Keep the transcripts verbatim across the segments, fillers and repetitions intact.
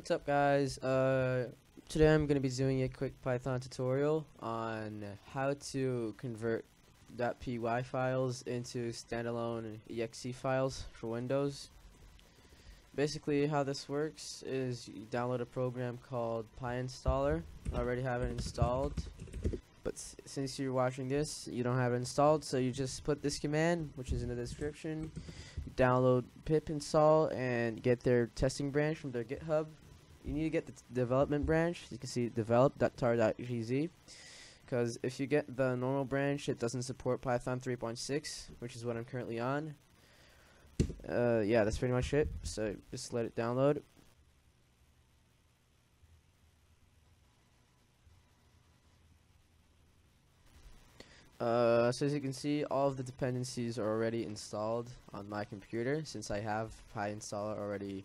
What's up, guys? Uh, today I'm going to be doing a quick Python tutorial on how to convert .py files into standalone E X E files for Windows. Basically, how this works is you download a program called PyInstaller. I already have it installed, but s since you're watching this, you don't have it installed, so you just put this command, which is in the description. Download pip install and get their testing branch from their GitHub. You need to get the development branch. You can see develop dot tar dot g z, because if you get the normal branch, it doesn't support Python three point six, which is what I'm currently on. Uh, yeah, that's pretty much it. So just let it download. Uh, so as you can see, all of the dependencies are already installed on my computer since I have PyInstaller already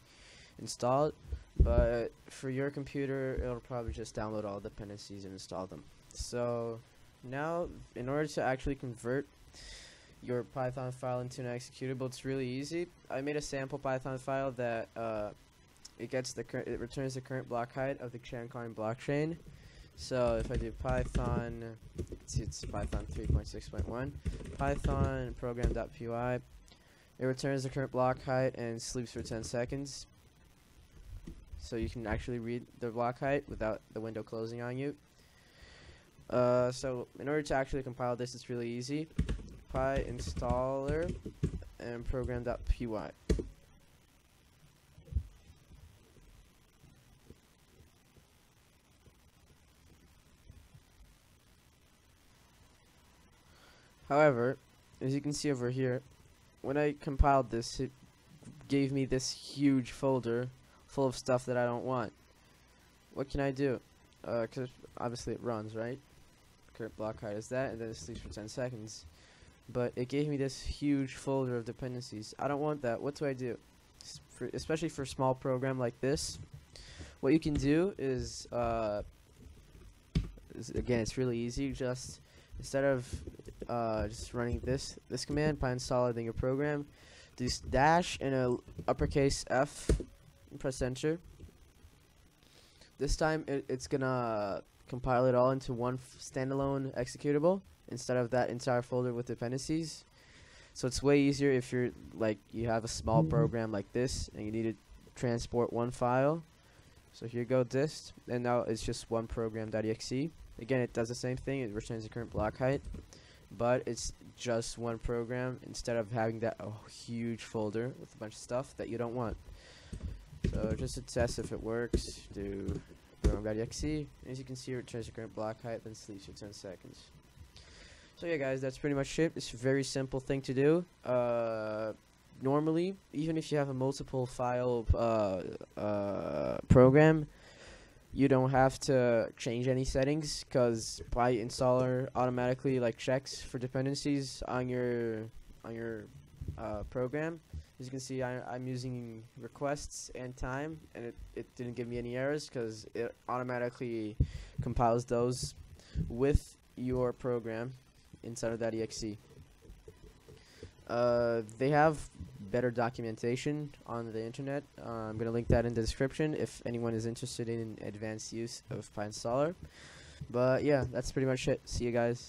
installed, but for your computer it'll probably just download all the dependencies and install them. So now, in order to actually convert your Python file into an executable, it's really easy. I made a sample Python file that uh, it gets the current, it returns the current block height of the Chaincoin blockchain. So if I do Python, it's, it's Python three point six point one, Python program dot p y, it returns the current block height and sleeps for ten seconds. So you can actually read the block height without the window closing on you. Uh, so in order to actually compile this, it's really easy. PyInstaller and program dot p y. However, as you can see over here, when I compiled this, it gave me this huge folder full of stuff that I don't want. What can I do? Uh, 'cause obviously it runs, right? Current block height is that, and then it sleeps for ten seconds. But it gave me this huge folder of dependencies. I don't want that. What do I do? For, especially for a small program like this, what you can do is, uh, is again, it's really easy. Just instead of Uh, just running this this command, PyInstaller, then your program, do dash and a uppercase F, and press enter. This time it, it's gonna compile it all into one f standalone executable instead of that entire folder with dependencies. So it's way easier if you're like you have a small mm-hmm. program like this and you need to transport one file. So here you go, dist, and now it's just one program dot e x e. Again, it does the same thing. It returns the current block height, but it's just one program instead of having that oh, huge folder with a bunch of stuff that you don't want. So just to test if it works, do program dot e x e, and as you can see, it returns the current block height, then sleeps for ten seconds. So yeah, guys, that's pretty much it. It's a very simple thing to do. Uh, normally, even if you have a multiple file uh, uh, program, you don't have to change any settings because PyInstaller automatically like checks for dependencies on your on your uh, program. As you can see, I, I'm using requests and time, and it, it didn't give me any errors because it automatically compiles those with your program inside of that E X E. Uh, they have better documentation on the internet. Uh, I'm going to link that in the description if anyone is interested in advanced use of PyInstaller. But yeah, that's pretty much it. See you guys.